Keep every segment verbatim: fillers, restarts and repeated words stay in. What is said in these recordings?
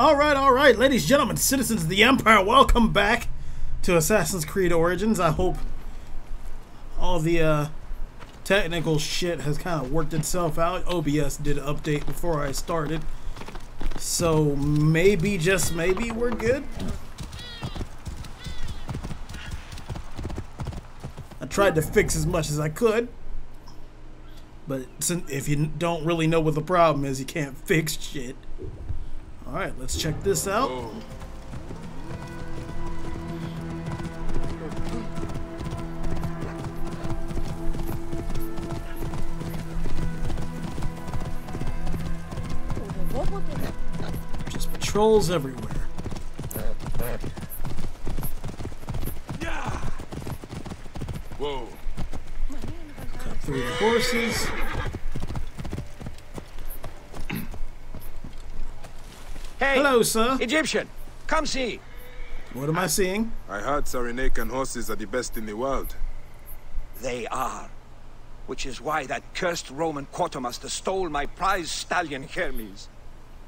All right, all right, ladies, gentlemen, citizens of the Empire, welcome back to Assassin's Creed Origins. I hope all the uh, technical shit has kind of worked itself out. O B S did an update before I started, so maybe, just maybe, we're good. I tried to fix as much as I could, but if you don't really know what the problem is, you can't fix shit. All right, let's check this out. Just patrols everywhere. Yeah. Whoa. Cut through the horses. Hey, hello, sir. Egyptian, come see. What am I seeing? I heard Cyrenaican horses are the best in the world. They are. Which is why that cursed Roman quartermaster stole my prize stallion, Hermes.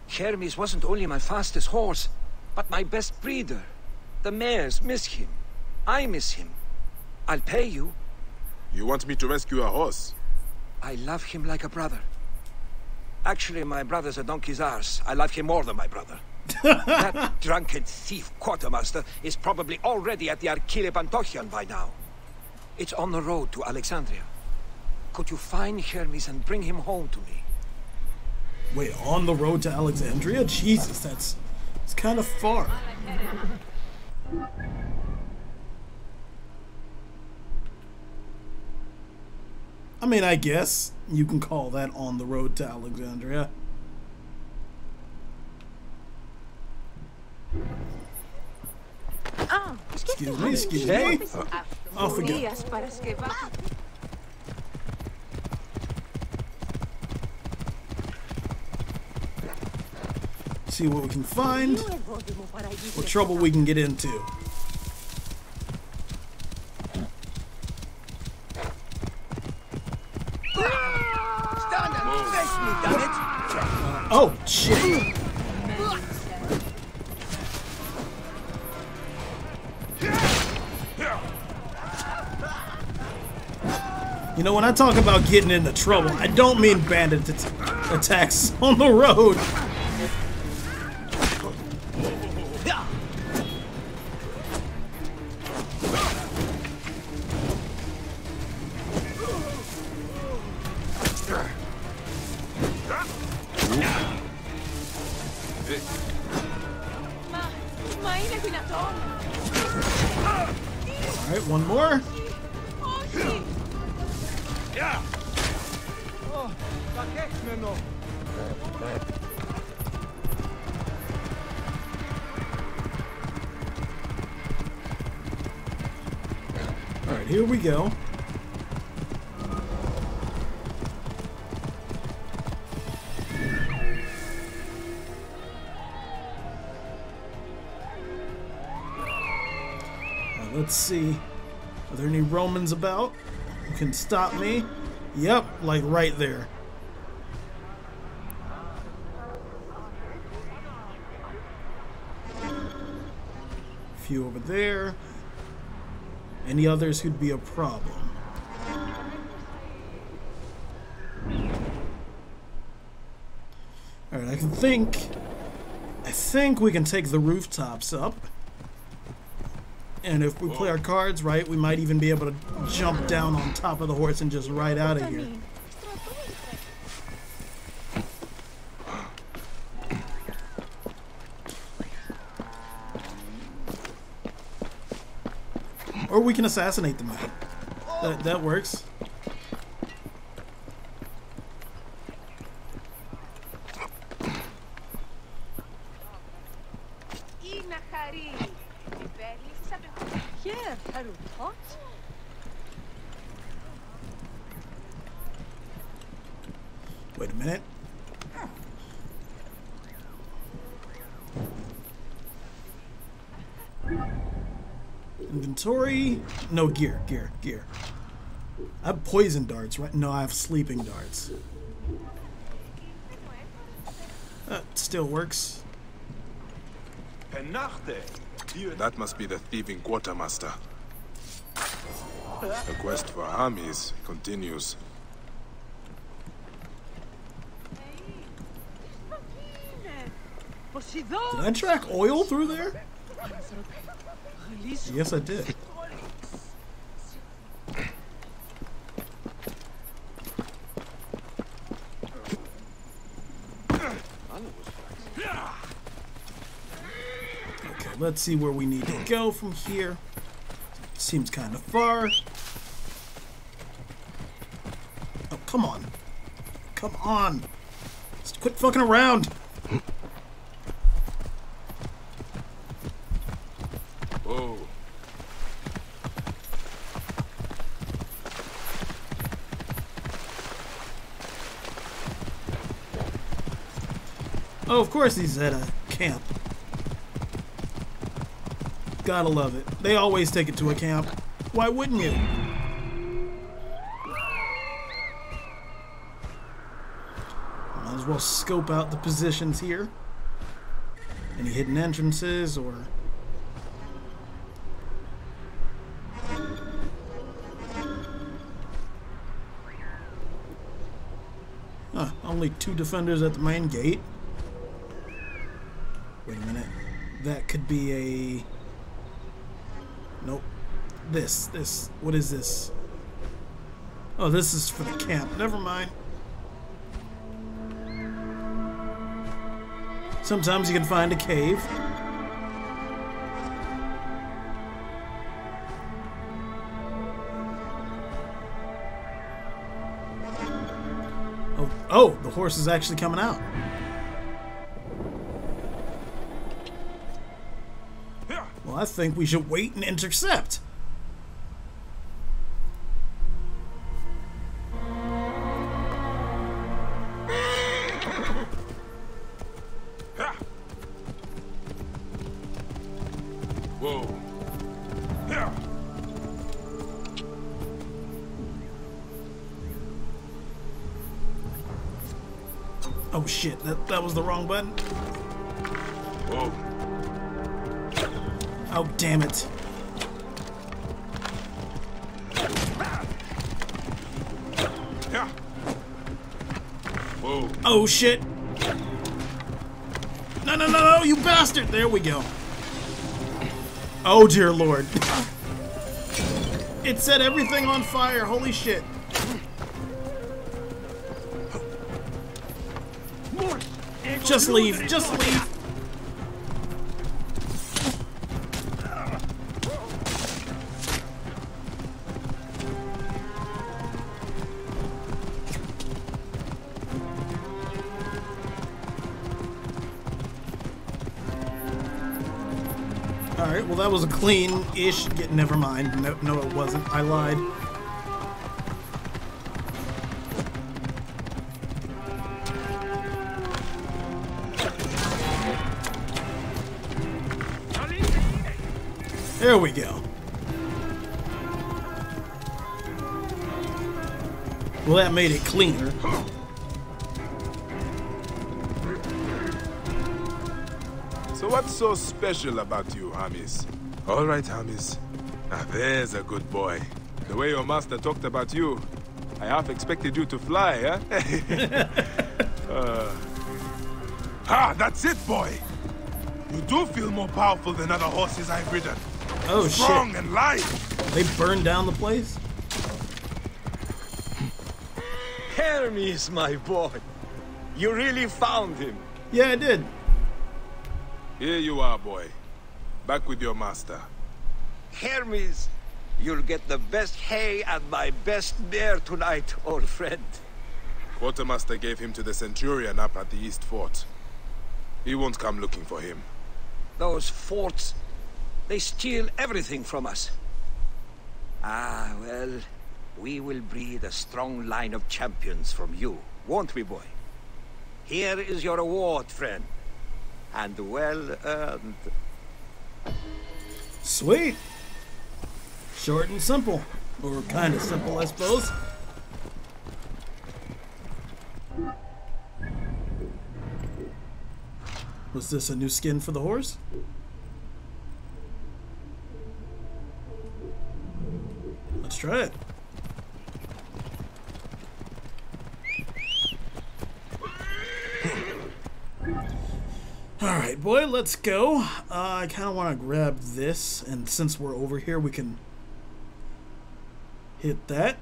Hermes wasn't only my fastest horse, but my best breeder. The mares miss him. I miss him. I'll pay you. You want me to rescue a horse? I love him like a brother. Actually, my brother's a donkey's arse. I love him more than my brother. That drunken thief quartermaster is probably already at the Archile Pantochion by now. It's on the road to Alexandria. Could you find Hermes and bring him home to me? Wait, on the road to Alexandria? Jesus, that's... it's kind of far. I mean, I guess you can call that on the road to Alexandria. Oh, excuse me, excuse me. I'll forget. See what we can find, what trouble we can get into. Oh, shit. You know, when I talk about getting into trouble, I don't mean bandit attacks on the road. Here we go. Right, let's see. Are there any Romans about who can stop me? Yep, like right there. A few over there. Any others who'd be a problem? Alright, I can think... I think we can take the rooftops up. And if we play our cards right, we might even be able to jump down on top of the horse and just ride out of here. Or we can assassinate the man. That, that works. Wait a minute. Inventory. No, gear, gear, gear. I have poison darts, right? No, I have sleeping darts. That still works. That must be the thieving quartermaster. The quest for Hermes continues. Did I track oil through there? Yes, I did. Okay, let's see where we need to go from here. Seems kind of far. Oh, come on. Come on. Just quit fucking around. Oh, of course he's at a camp. Gotta love it. They always take it to a camp. Why wouldn't you? Might as well scope out the positions here. Any hidden entrances or... Huh, only two defenders at the main gate. Wait a minute. That could be a... Nope. This. This. What is this? Oh, this is for the camp. Never mind. Sometimes you can find a cave. Oh, oh, the horse is actually coming out. I think we should wait and intercept. Whoa. Oh shit, that, that was the wrong button. Whoa. Oh, damn it. Whoa. Oh, shit. No, no, no, no, you bastard. There we go. Oh, dear Lord. It set everything on fire. Holy shit. Just leave. Just leave. Alright, well that was a clean-ish get. Never mind. No, no it wasn't. I lied. There we go. Well that made it cleaner. What's so special about you, Hermes? All right, Hermes. Ah, there's a good boy. The way your master talked about you, I half expected you to fly, huh? uh. Ah, that's it, boy! You do feel more powerful than other horses I've ridden. Oh, shit. Strong and light! They burned down the place? Hermes, my boy. You really found him. Yeah, I did. Here you are, boy. Back with your master. Hermes, you'll get the best hay and my best bear tonight, old friend. Quartermaster gave him to the centurion up at the East Fort. He won't come looking for him. Those forts, they steal everything from us. Ah, well, we will breed a strong line of champions from you, won't we, boy? Here is your award, friend. And well earned. Sweet. Short and simple. Or kind of simple, I suppose. Was this a new skin for the horse? try it. Alright, boy, let's go. Uh, I kind of want to grab this, and since we're over here, we can hit that.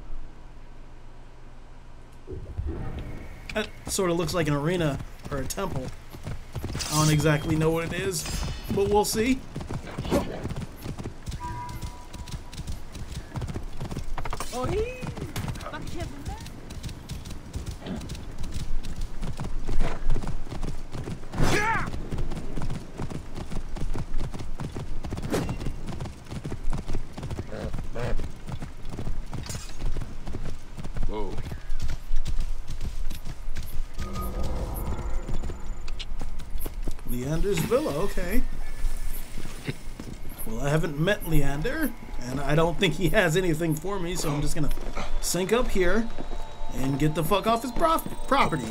That sort of looks like an arena or a temple. I don't exactly know what it is, but we'll see. Villa, okay. Well, I haven't met Leander, and I don't think he has anything for me, so I'm just gonna sink up here and get the fuck off his prof property.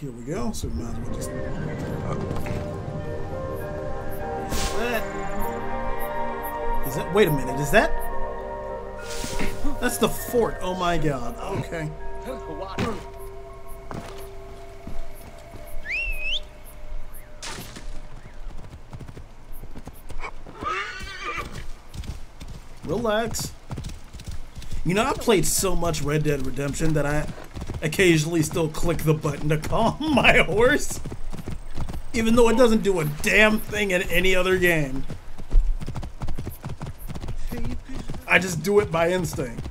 Here we go, so we might as well just is that, is that wait a minute, is that that's the fort, oh my god, okay. Relax. You know, I played so much Red Dead Redemption that I occasionally still click the button to calm my horse, even though it doesn't do a damn thing in any other game. I just do it by instinct.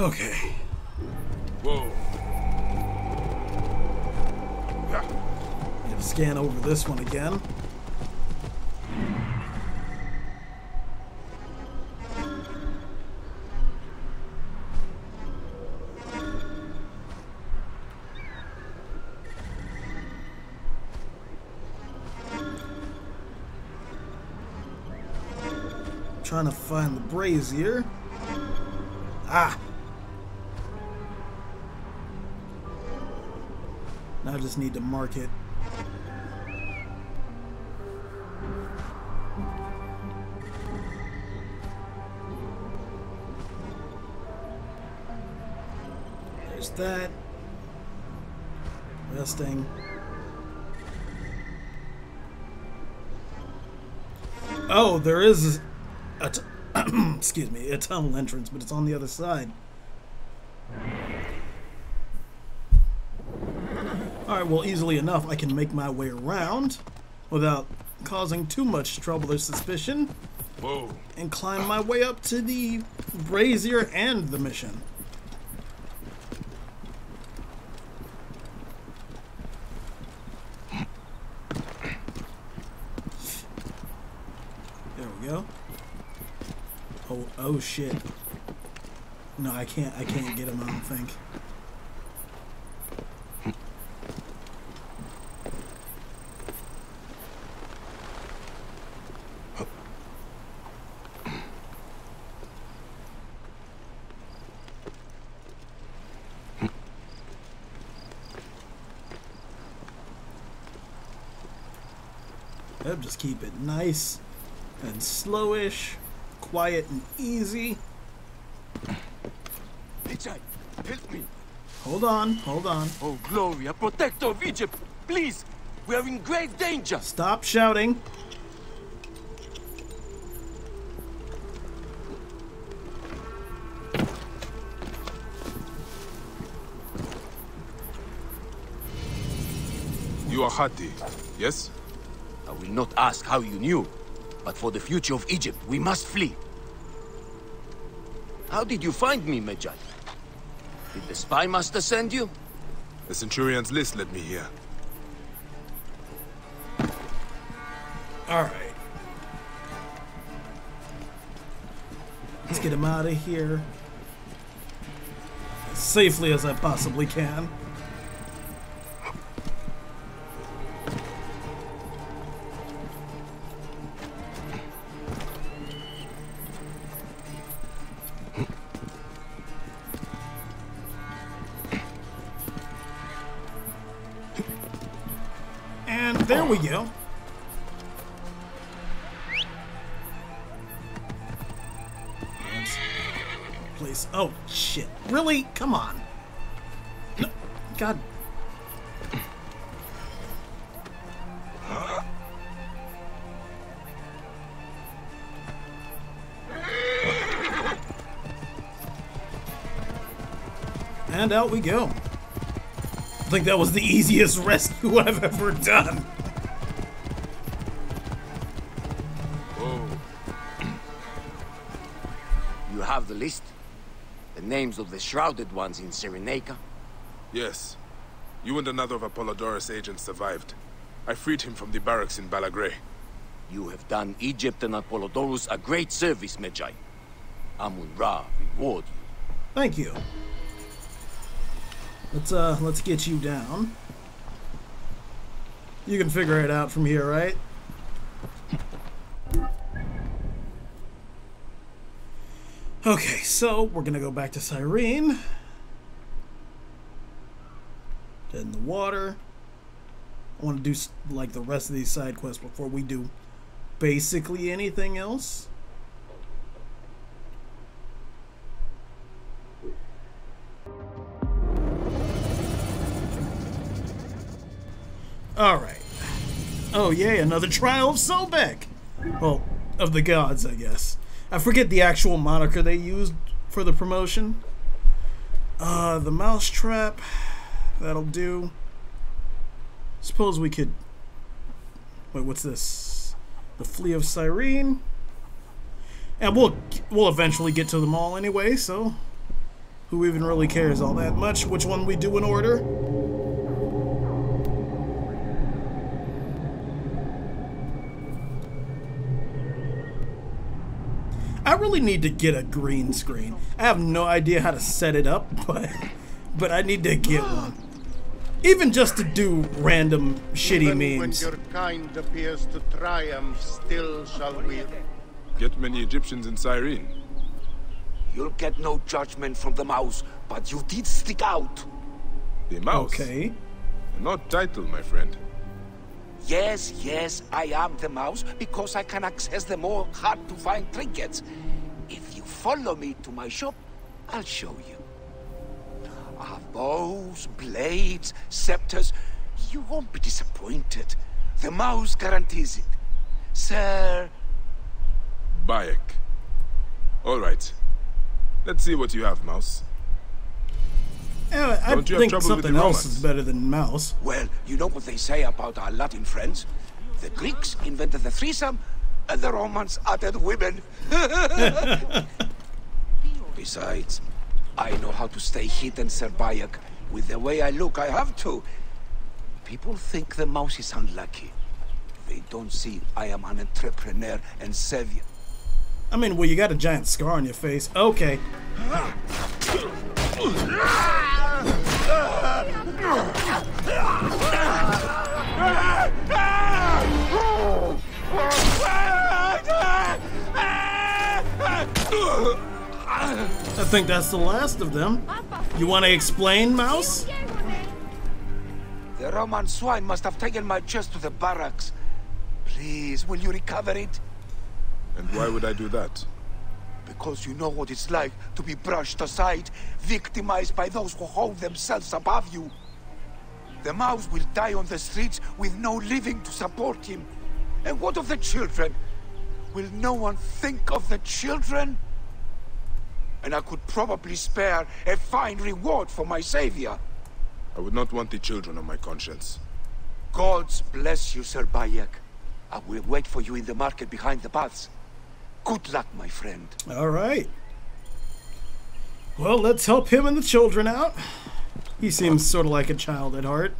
Okay. Whoa. Yeah. Gonna scan over this one again. I'm trying to find the brazier. Ah. I just need to mark it. There's that. Resting. Oh, there is a t excuse me, a tunnel entrance, but it's on the other side. Alright, well, easily enough, I can make my way around without causing too much trouble or suspicion. Whoa. And climb my way up to the brazier and the mission. There we go. Oh, oh shit. No, I can't, I can't get him, I don't think. Just keep it nice and slowish, quiet and easy. Medjai, help me. Hold on, hold on. Oh, Gloria, protector of Egypt, please. We are in great danger. Stop shouting. You are Hati, yes? I will not ask how you knew, but for the future of Egypt, we must flee. How did you find me, Medjai? Did the spy master send you? The Centurion's list led me here. All right. Let's get him out of here as safely as I possibly can. And there we go. Oh, shit. Really? Come on. No. God. And out we go. I think that was the easiest rescue I've ever done. You have the list? Names of the shrouded ones in Cyrenaica? Yes. You and another of Apollodorus' agents survived. I freed him from the barracks in Balagrae. You have done Egypt and Apollodorus a great service, Medjai. Amun-Ra reward you. Thank you. Let's uh let's get you down. You can figure it out from here, right? Okay, so we're gonna go back to Cyrene. Dead in the water. I want to do like the rest of these side quests before we do basically anything else. All right. Oh yay! Another trial of Sobek. Well, of the gods, I guess. I forget the actual moniker they used for the promotion. Uh, the mousetrap. That'll do. Suppose we could... Wait, what's this? The Flea of Cyrene. And we'll, we'll eventually get to them all anyway, so... Who even really cares all that much? Which one we do in order? I really need to get a green screen. I have no idea how to set it up, but but I need to get one. Even just to do random shitty Even memes. When your kind appears to triumph, still shall we get many Egyptians in Cyrene. You'll get no judgment from the mouse, but you did stick out. The mouse? Okay. Not title, my friend. Yes, yes, I am the mouse, because I can access the more hard-to-find trinkets. If you follow me to my shop, I'll show you. I have bows, blades, scepters. You won't be disappointed. The mouse guarantees it. Sir... Bayek. All right. Let's see what you have, mouse. Uh, I Don't you think have something else is better than mouse. Well, you know what they say about our Latin friends? The Greeks invented the threesome, and the Romans added women. Besides, I know how to stay hidden, Sir Bayek. With the way I look, I have to. People think the mouse is unlucky. They don't see I am an entrepreneur and savior. I mean, well, you got a giant scar on your face. Okay. I think that's the last of them. You want to explain, mouse? The Roman swine must have taken my chest to the barracks. Please, will you recover it? And why would I do that? Because you know what it's like to be brushed aside, victimized by those who hold themselves above you. The mouse will die on the streets with no living to support him. And what of the children? Will no one think of the children? And I could probably spare a fine reward for my savior. I would not want the children on my conscience. Gods bless you, Sir Bayek. I will wait for you in the market behind the baths. Good luck, my friend. All right. Well, let's help him and the children out. He seems sort of like a child at heart.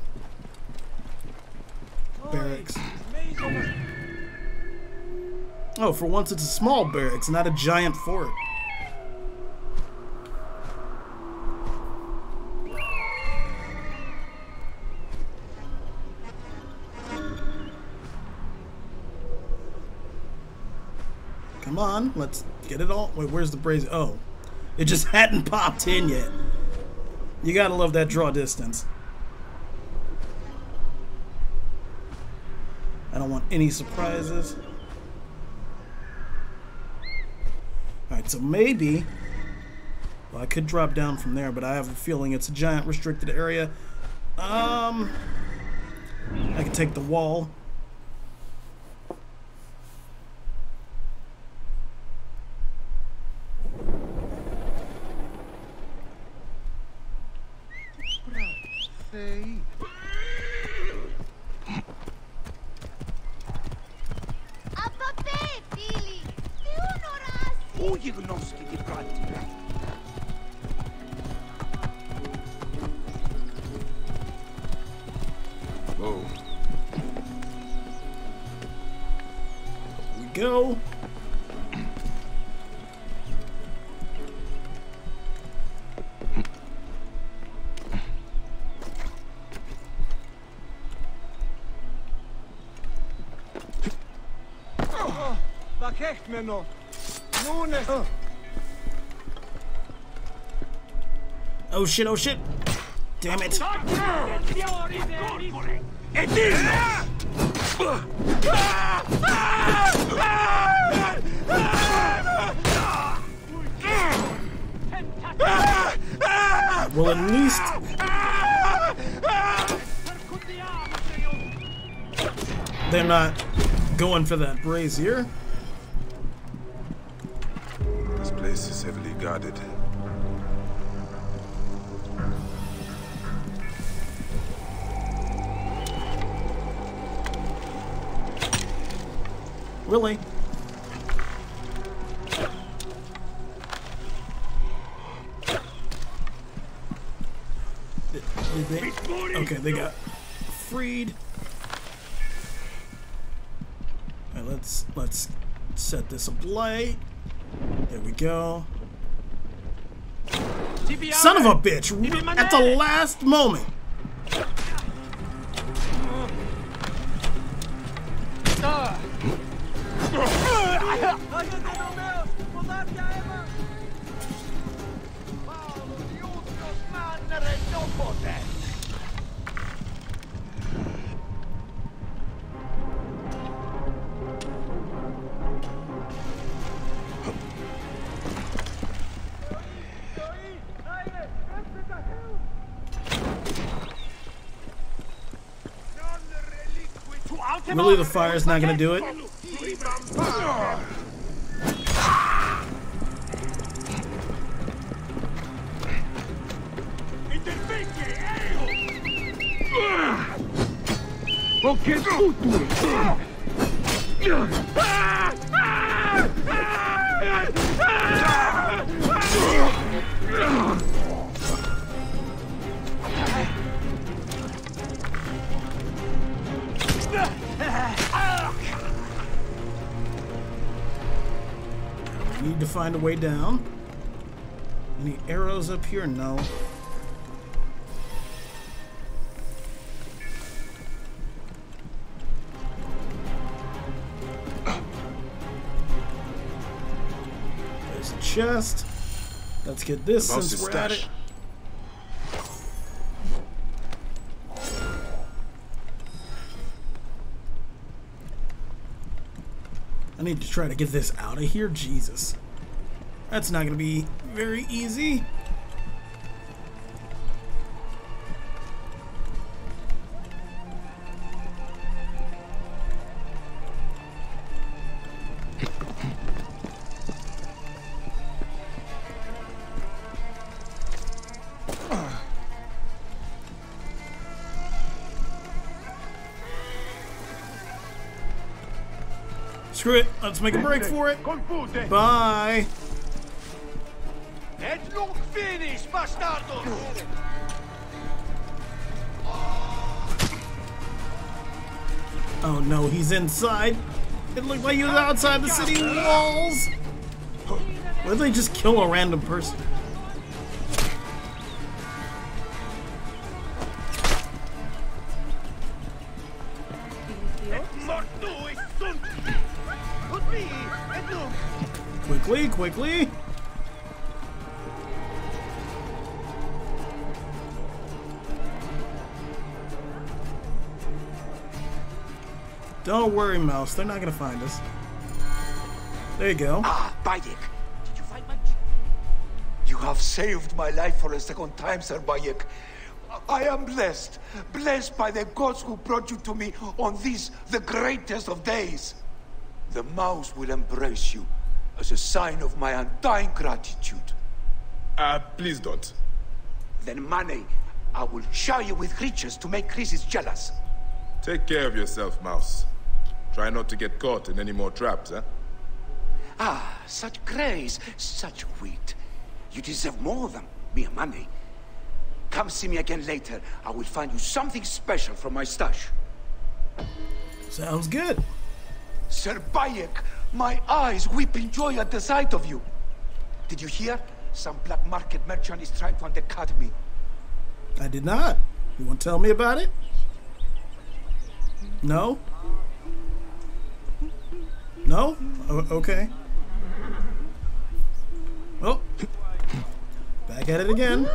Barracks. Oh, for once it's a small barracks, not a giant fort. Come on, let's get it all. Wait, where's the brazen? Oh, it just hadn't popped in yet. You gotta love that draw distance. I don't want any surprises. Alright, so maybe... Well, I could drop down from there, but I have a feeling it's a giant restricted area. Um... I could take the wall. No. Oh. Oh shit, oh shit. Damn it. Well, at least they're not going for that brazier. Guarded. Really? Did, did they? Okay, they got freed. All right, let's let's set this ablight. There we go. Son of a bitch! At the last moment! Really, the fire's not gonna do it? Find a way down. Any arrows up here? No. There's a chest. Let's get this since we're at it. I need to try to get this out of here. Jesus. That's not gonna be very easy. Screw it, let's make a break for it. Bye. Finish, bastardos! Oh no, he's inside. It looked like he was outside the city walls! Why did they just kill a random person? Quickly, quickly! Don't worry, Mouse. They're not gonna find us. There you go. Ah, Bayek. Did you find my... You have saved my life for a second time, Sir Bayek. I am blessed. Blessed by the gods who brought you to me on this, the greatest of days. The Mouse will embrace you as a sign of my undying gratitude. Uh, please don't. Then, Money, I will shower you with riches to make Chrysis jealous. Take care of yourself, Mouse. Try not to get caught in any more traps, huh? Ah, such grace, such wit. You deserve more than mere money. Come see me again later. I will find you something special from my stash. Sounds good. Sir Bayek, my eyes weep in joy at the sight of you. Did you hear? Some black market merchant is trying to undercut me. I did not. You want to tell me about it? No? No? O okay. Well, back at it again.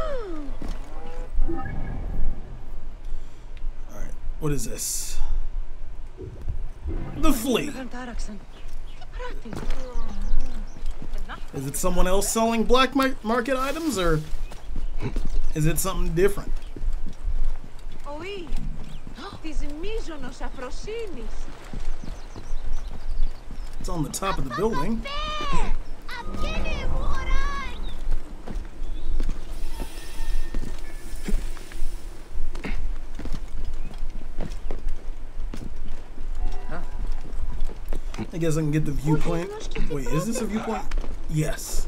Alright, what is this? The flea. Is it someone else selling black market items, or is it something different? Oh, it's on the top of the building. I guess I can get the viewpoint. Wait, is this a viewpoint? Yes.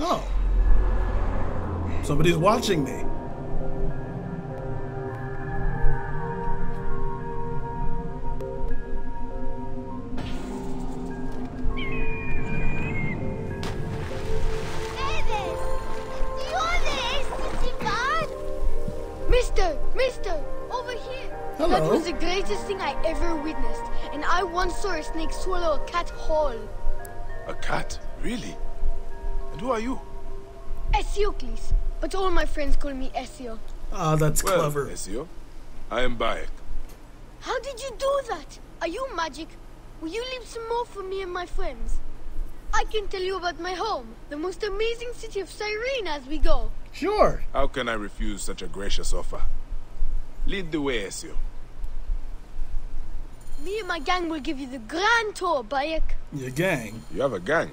Oh. Somebody's watching me. Mister, Mister, over here. Hello. That was the greatest thing I ever witnessed, and I once saw a snake swallow a cat whole. A cat? Really? And who are you? Esiocles, but all my friends call me Esio. Ah, oh, that's well, clever. Esio, I am Bayek. How did you do that? Are you magic? Will you leave some more for me and my friends? I can tell you about my home, the most amazing city of Cyrene as we go. Sure. How can I refuse such a gracious offer? Lead the way, Esio. Me and my gang will give you the grand tour, Bayek. Your gang? You have a gang?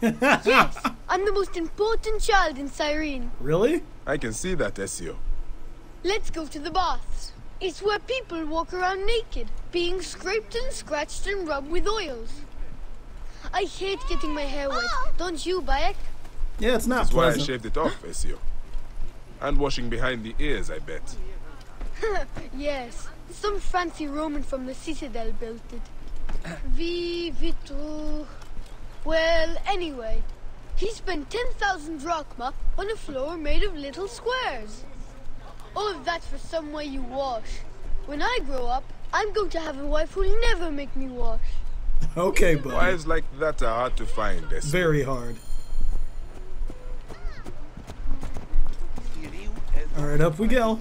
Yes, I'm the most important child in Cyrene. Really? I can see that, Esio. Let's go to the baths. It's where people walk around naked, being scraped and scratched and rubbed with oils. I hate getting my hair wet. Don't you, Bayek? Yeah, it's not That's pleasant. Why I shaved it off, huh? Esio. And washing behind the ears, I bet. Yes, some fancy Roman from the citadel built it. V Vitru... Well, anyway, he spent ten thousand drachma on a floor made of little squares. All of that for some way you wash. When I grow up, I'm going to have a wife who'll never make me wash. Okay, buddy. Wives like that are hard to find, Esio. Very hard. All right, up we go.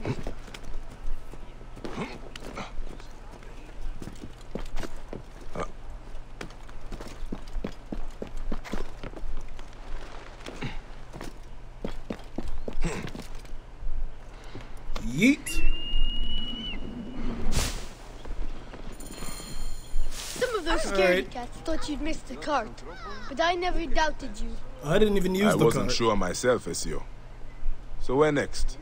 Yeet. Some of those scary right. cats thought you'd missed the cart, but I never doubted you. I didn't even use I the cart. I wasn't sure myself, Esio. So where next?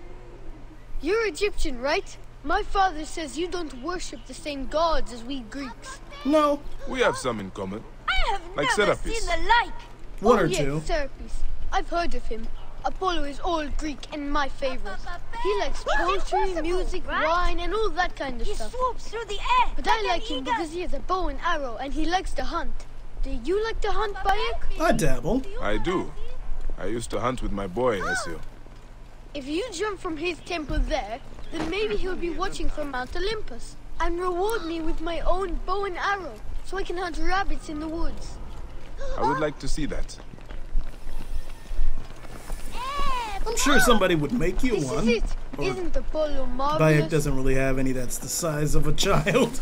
You're Egyptian, right? My father says you don't worship the same gods as we Greeks. No. We have some in common. I have like never Serapis. seen the like. One oh, or yes, two. Serapis. I've heard of him. Apollo is all Greek and my favorite. He likes poetry, music, right? wine, and all that kind of he stuff. He swoops through the air. But I like him because he has a bow and arrow, and he likes to hunt. Do you like to hunt, Bayek? I dabble. I do. I used to hunt with my boy, Ezio. If you jump from his temple there, then maybe he'll be watching from Mount Olympus and reward me with my own bow and arrow so I can hunt rabbits in the woods. I would like to see that. I'm sure somebody would make you this one. Is it. Isn't Apollo marvelous? Bayek doesn't really have any that's the size of a child.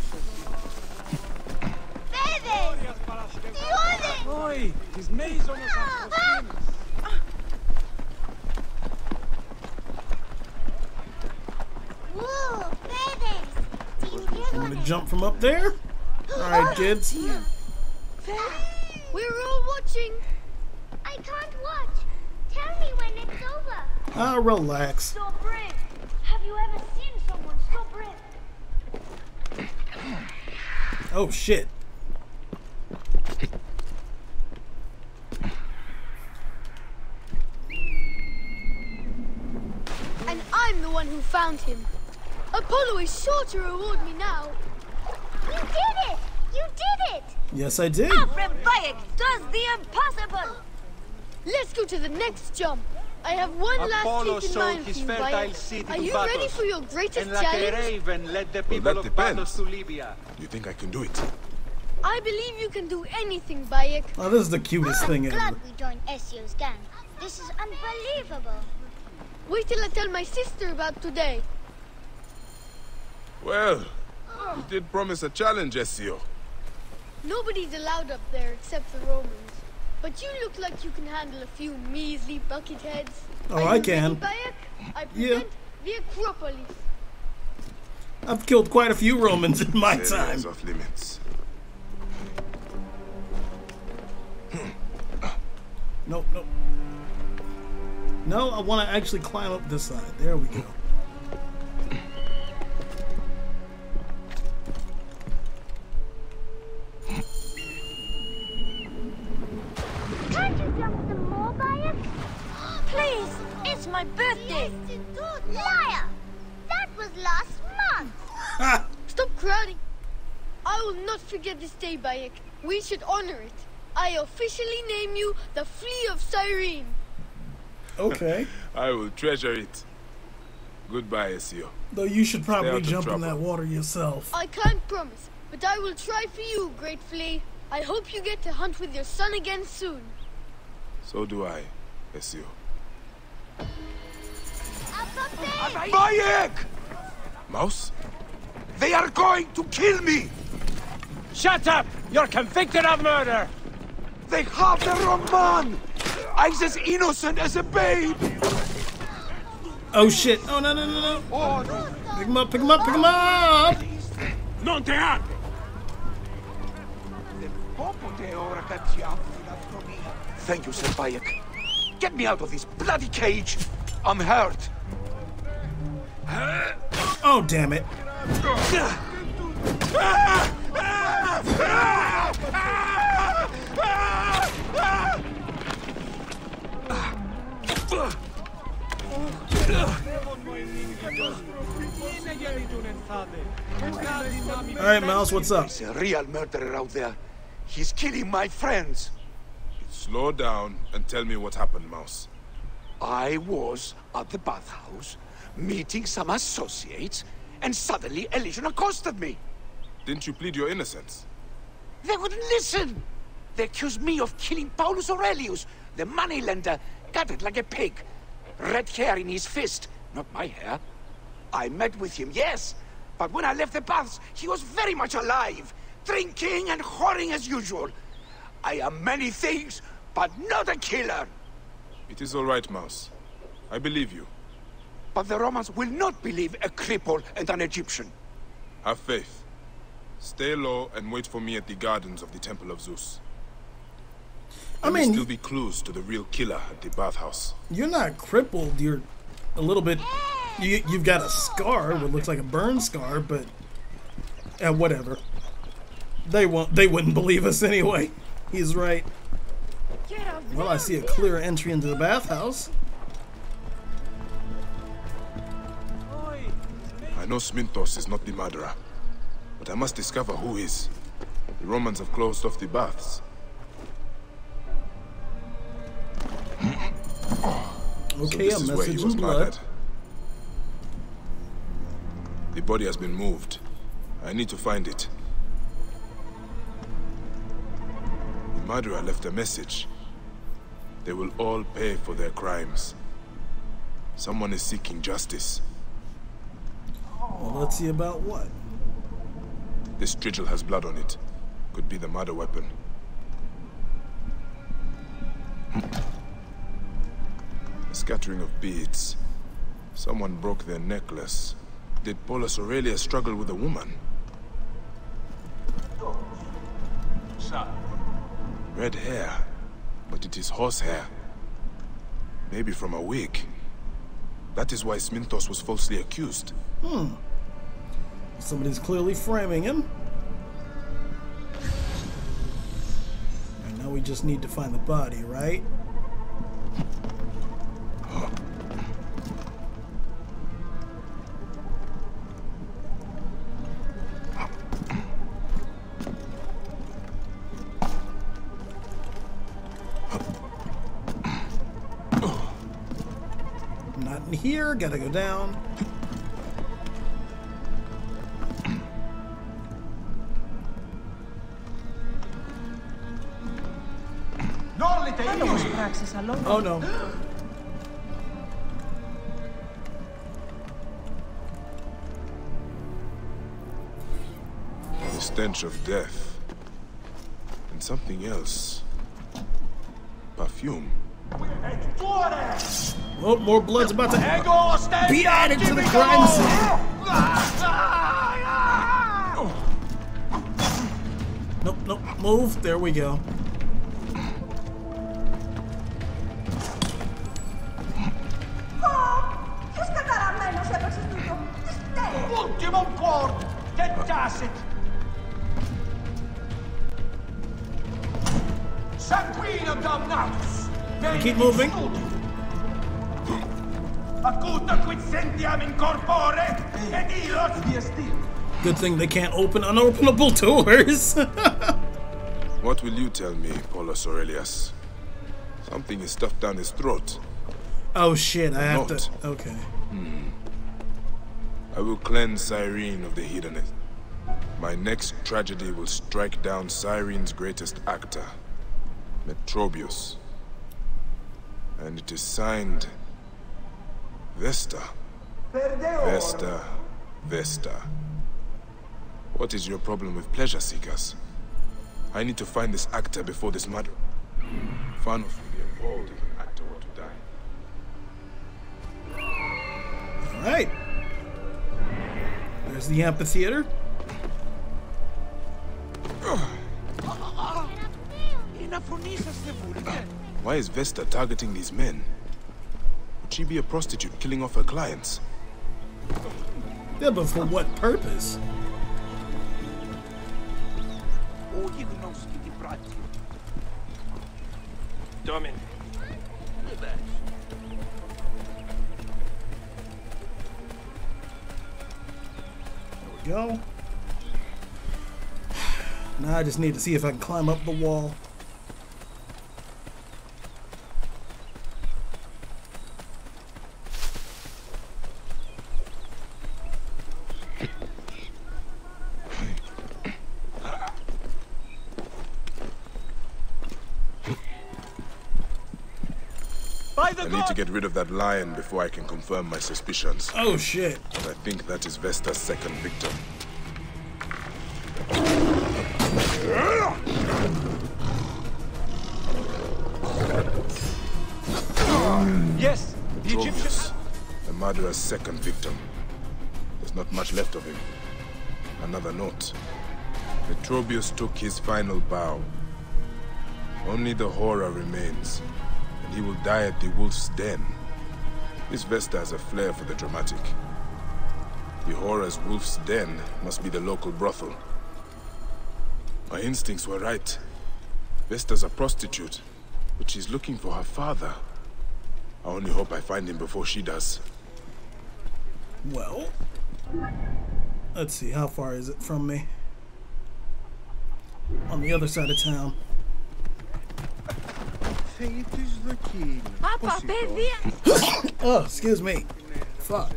I'm gonna jump from up there. Alright, kids. We're all watching. I can't watch. Tell me when it's over. Ah, uh, relax. So brave. Have you ever seen someone so brave? Oh shit. And I'm the one who found him. Apollo is sure to reward me now. You did it! You did it! Yes, I did. Alfred Bayek does the impossible. Let's go to the next jump. I have one Apollo last thing in mind for you, Bayek. Are you Batos, ready for your greatest like challenge? Led the well, that depends. To Libya. You think I can do it? I believe you can do anything, Bayek. Oh, this is the cutest I'm thing ever. I'm glad we joined Ezio's gang. This is unbelievable. Wait till I tell my sister about today. Well, you did promise a challenge, Ezio. Nobody's allowed up there except the Romans. But you look like you can handle a few measly bucket heads. Oh, I can. I present the Acropolis. I've killed quite a few Romans in my time. Off limits. Nope, nope. No, I want to actually climb up this side. There we go. Please, it's my birthday. Liar! That was last month. Ah. Stop crowding. I will not forget this day, Bayek. We should honor it. I officially name you the Flea of Cyrene. Okay. I will treasure it. Goodbye, Ezio. Though you should probably jump in that water yourself. I can't promise, but I will try for you, great Flea. I hope you get to hunt with your son again soon. So do I, Ezio. Bayek! Mouse? They are going to kill me! Shut up! You're convicted of murder! They have the wrong man! I'm as innocent as a babe! Oh shit! Oh no no no no! Oh, no. Pick him up! Pick him up! Pick him up! Non te ha! Thank you, Sir Bayek. Get me out of this bloody cage! I'm hurt! Oh, damn it. Alright, Mouse, what's up? There's a real murderer out there. He's killing my friends. Slow down and tell me what happened, Mouse. I was at the bathhouse, meeting some associates, and suddenly Elysian accosted me. Didn't you plead your innocence? They wouldn't listen! They accused me of killing Paulus Aurelius, the moneylender, gutted like a pig. Red hair in his fist, not my hair. I met with him, yes, but when I left the baths, he was very much alive, drinking and whoring as usual. I am many things, but not a killer. It is all right, Mouse. I believe you. But the Romans will not believe a cripple and an Egyptian. Have faith. Stay low and wait for me at the gardens of the Temple of Zeus. There I mean, will still be clues to the real killer at the bathhouse. You're not crippled. You're a little bit. You, you've got a scar, what looks like a burn scar, but and uh, whatever. They won't. They wouldn't believe us anyway. He's right. Well, I see a clear entry into the bathhouse. know Smyntos is not the murderer, but I must discover who is. The Romans have closed off the baths. Okay, so this a is where he was murdered. The body has been moved. I need to find it. The murderer left a message. They will all pay for their crimes. Someone is seeking justice. Well, let's see about what. This sigil has blood on it. Could be the murder weapon. A scattering of beads. Someone broke their necklace. Did Paulus Aurelius struggle with a woman? Red hair, but it is horsehair. Maybe from a wig. That is why Smyntos was falsely accused. Hmm. Somebody's clearly framing him. And now we just need to find the body, right? Not in here, gotta go down. Oh no. The stench of death. And something else. Perfume. Oh, more blood's about to be added to the crime scene. Nope, nope. Move. There we go. Keep moving. Good thing they can't open unopenable doors. What will you tell me, Paulus Aurelius? Something is stuffed down his throat. Oh shit, I have Not. to. Okay. Hmm. I will cleanse Cyrene of the heathenness. My next tragedy will strike down Cyrene's greatest actor, Metrobius. And it is signed Vesta. Vesta, Vesta. What is your problem with pleasure seekers? I need to find this actor before this murder. Fun of be involved if an actor were to die. All right. There's the amphitheater. Why is Vesta targeting these men? Would she be a prostitute killing off her clients? Yeah, but for what purpose? There we go. Now I just need to see if I can climb up the wall. I need to get rid of that lion before I can confirm my suspicions. Oh shit. But I think that is Vesta's second victim. Yes, the Egyptian. The murderer's second victim. There's not much left of him. Another note. Metrobius took his final bow. Only the horror remains. He will die at the wolf's den. This Vesta has a flair for the dramatic. The horror's wolf's den must be the local brothel. My instincts were right. Vesta's a prostitute, but she's looking for her father. I only hope I find him before she does. Well, Let's see, how far is it from me? On the other side of town. Oh, excuse me. Fuck.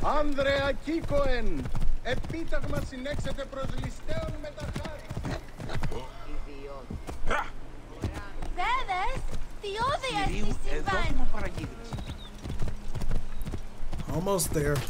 Almost there. Let's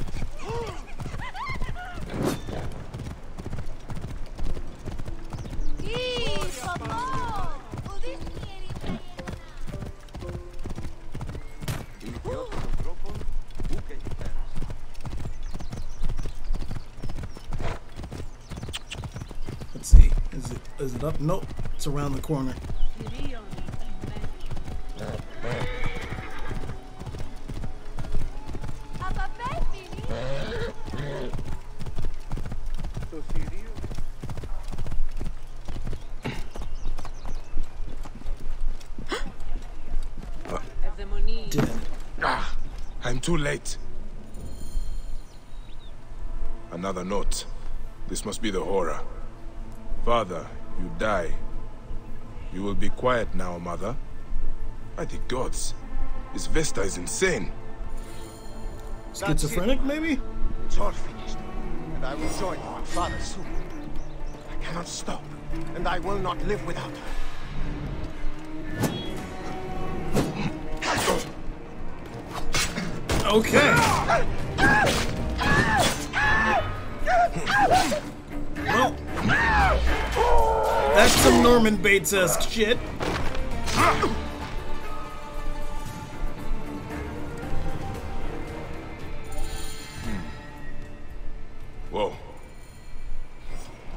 see, is it is it up? Nope, it's around the corner. Too late. Another note. This must be the horror. Father, you die. You will be quiet now, mother. By the gods. This Vesta is insane. Schizophrenic, maybe? It's all finished. And I will join our father soon. I cannot stop. And I will not live without her. Okay. Well, that's some Norman Bates-esque shit. Whoa.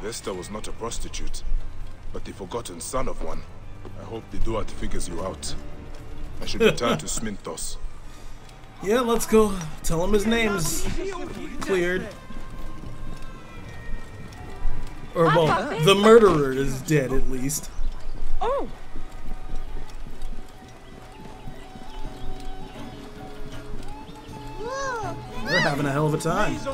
Vesta was not a prostitute, but the forgotten son of one. I hope the Duat figures you out. I should return to Smyntos. Yeah, let's go. Tell him his name's cleared. Or, well, the murderer is dead, at least. Oh! We're having a hell of a time. An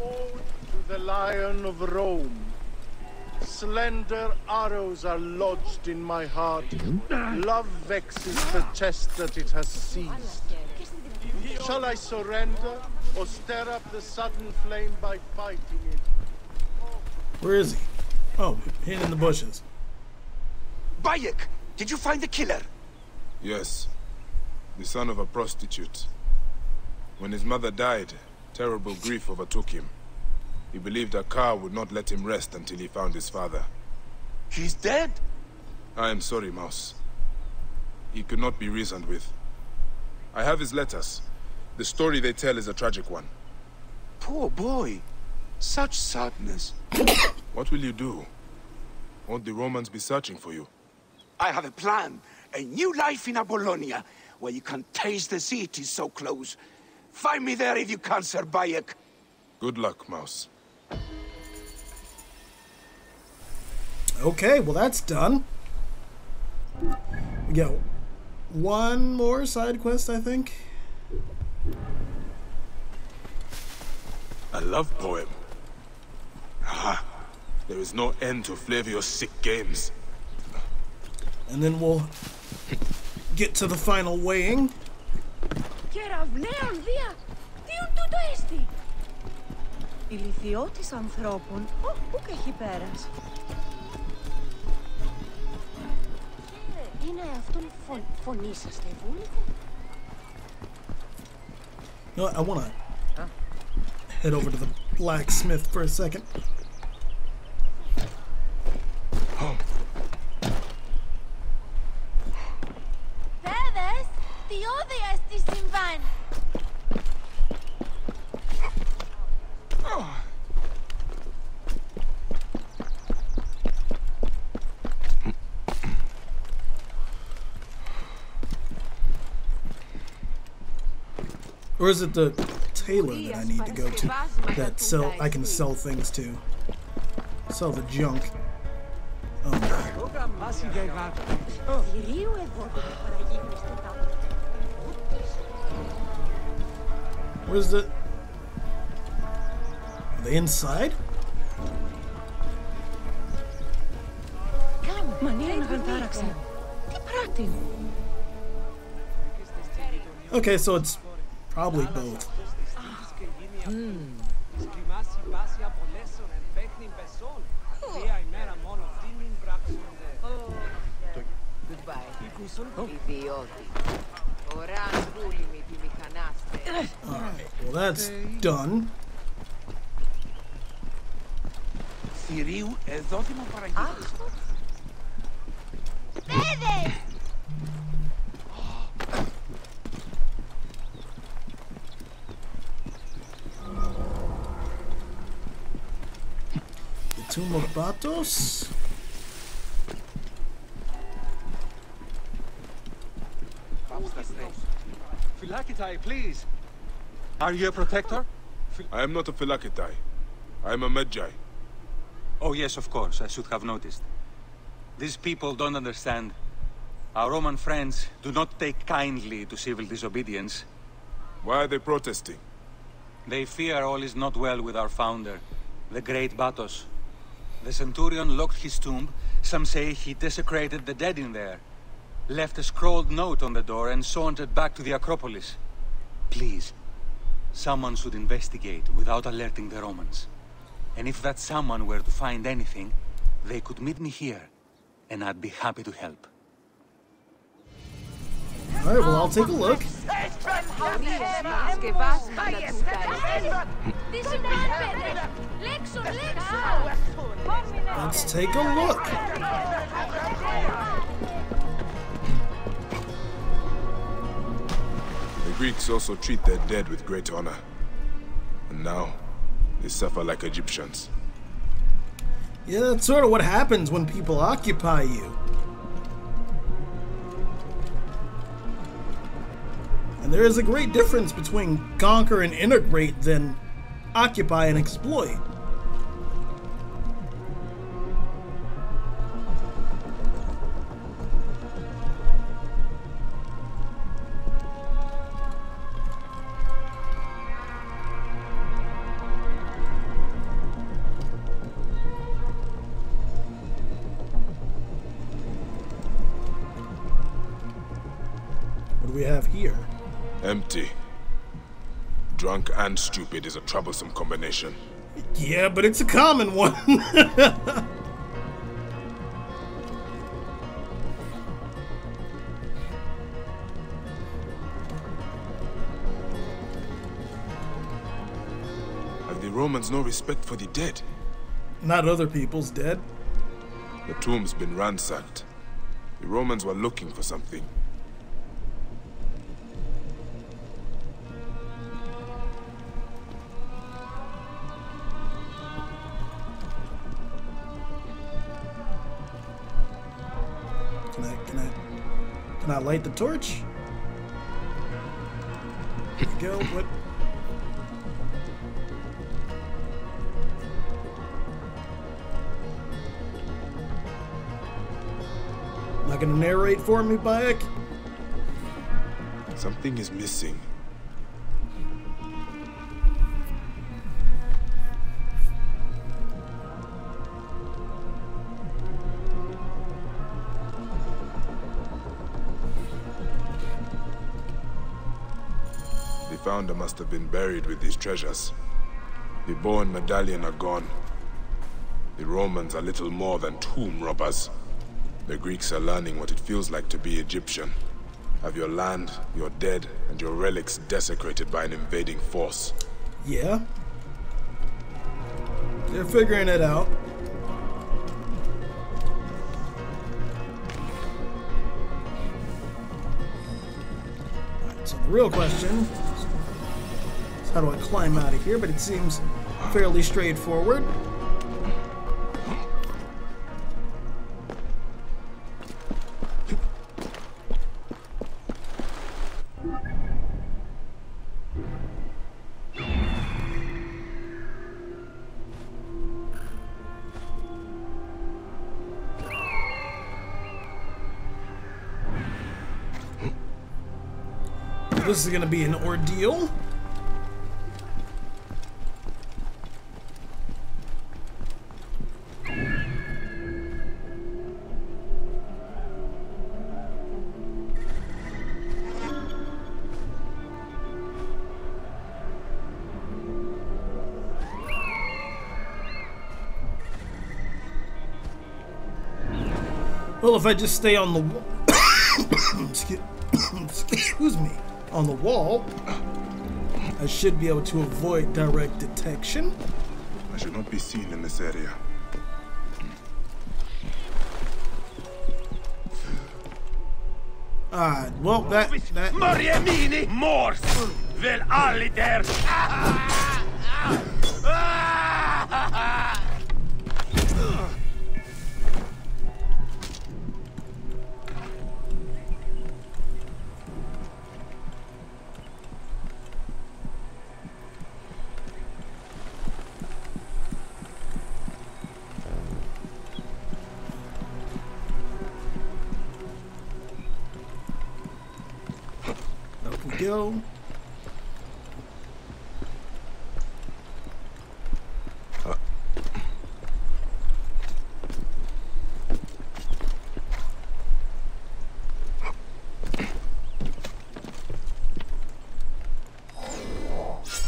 ode to the Lion of Rome. Slender arrows are lodged in my heart. Love vexes the chest that it has seized. Shall I surrender or stir up the sudden flame by fighting it? Where is he? Oh, hidden in the bushes. Bayek, did you find the killer? Yes, the son of a prostitute. When his mother died, terrible grief overtook him. He believed her car would not let him rest until he found his father. He's dead? I am sorry, Mouse. He could not be reasoned with. I have his letters. The story they tell is a tragic one. Poor boy. Such sadness. What will you do? Won't the Romans be searching for you? I have a plan. A new life in Apollonia, where you can taste the sea, it is so close. Find me there if you can, Sir Bayek. Good luck, Mouse. Okay, well that's done. We got one more side quest, I think. A love poem. Aha. There is no end to Flavius' sick games. And then we'll get to the final weighing. No, I want to huh? head over to the blacksmith for a second. Oh. Oh. Or is it the tailor that I need to go to that sell I can sell things to? Sell the junk. Oh my. Where's the... Are they inside? Okay, so it's probably both. Hmm. Alright, well that's done. The tomb of Batos. Filakitai, please. Are you a protector? I am not a Filakitai. I am a Medjai. Oh yes, of course. I should have noticed. These people don't understand. Our Roman friends do not take kindly to civil disobedience. Why are they protesting? They fear all is not well with our founder, the great Batos. The centurion locked his tomb. Some say he desecrated the dead in there. Left a scrawled note on the door and sauntered back to the Acropolis. Please, someone should investigate without alerting the Romans. And if that someone were to find anything, they could meet me here, and I'd be happy to help. All right, well, I'll take a look. Let's take a look. The Greeks also treat their dead with great honor. And now, they suffer like Egyptians. Yeah, that's sort of what happens when people occupy you. And there is a great difference between conquer and integrate than occupy and exploit. Empty. Drunk and stupid is a troublesome combination. Yeah, but it's a common one. Have the Romans no respect for the dead? Not other people's dead. The tomb's been ransacked. The Romans were looking for something. Can I light the torch? There we go. What? Not gonna narrate for me, Bayek? Something is missing. Founder must have been buried with these treasures. The bow and medallion are gone. The Romans are little more than tomb robbers. The Greeks are learning what it feels like to be Egyptian. Have your land, your dead, and your relics desecrated by an invading force. Yeah. They're figuring it out. Alright, so the real question... How do I climb out of here? But it seems fairly straightforward. This is gonna be an ordeal. Well, if I just stay on the wall, excuse, excuse me, on the wall, I should be able to avoid direct detection. I should not be seen in this area. Alright, well, that... that Moriamini Morse! Vel Aliter! Go.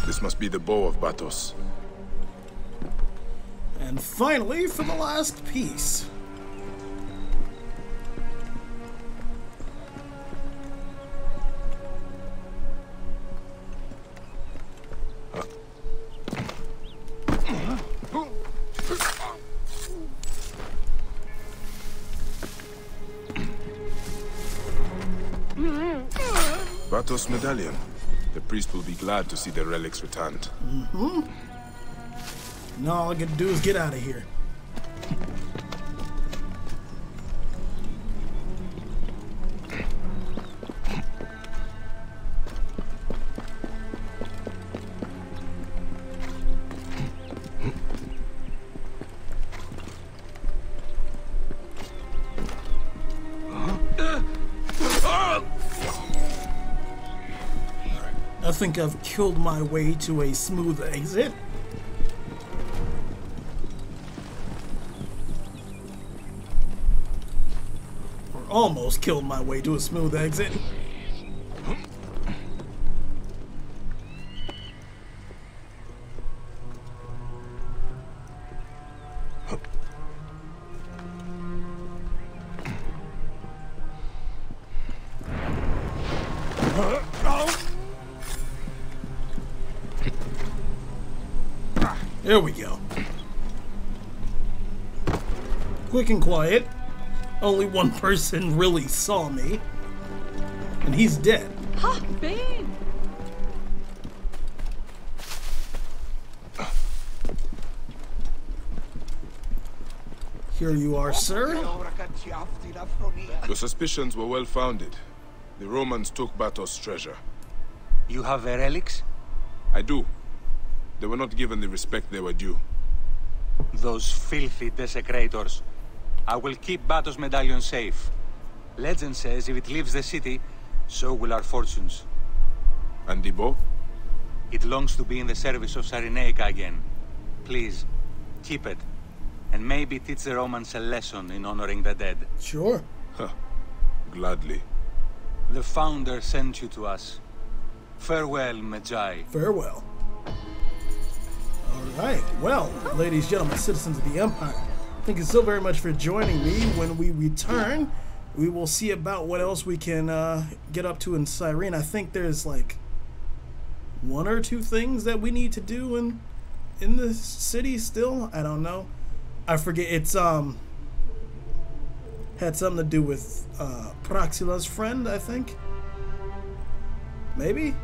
This must be the bow of Batos. And finally, for the last piece. Batos medallion. The priest will be glad to see the relics returned. Mm-hmm. Now all I can do is get out of here. I think I've killed my way to a smooth exit. Or almost killed my way to a smooth exit. There we go. Quick and quiet. Only one person really saw me. And he's dead. Ha, babe. Here you are, sir. Your suspicions were well founded. The Romans took Batos' treasure. You have the relics? I do. They were not given the respect they were due. Those filthy desecrators. I will keep Batos' medallion safe. Legend says if it leaves the city, so will our fortunes. And the bow? It longs to be in the service of Cyrenaica again. Please, keep it. And maybe teach the Romans a lesson in honoring the dead. Sure. Huh. Gladly. The founder sent you to us. Farewell, Medjai. Farewell. Alright, well, ladies, gentlemen, citizens of the Empire, thank you so very much for joining me. When we return, we will see about what else we can uh, get up to in Cyrene. I think there's like one or two things that we need to do in in the city still. I don't know. I forget. It's um had something to do with uh, Proxyla's friend, I think. Maybe?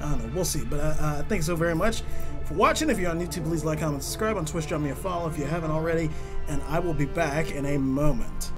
I don't know. We'll see. But uh, thanks so very much for watching. If you're on YouTube, please like, comment, subscribe. On Twitch, drop me a follow if you haven't already. And I will be back in a moment.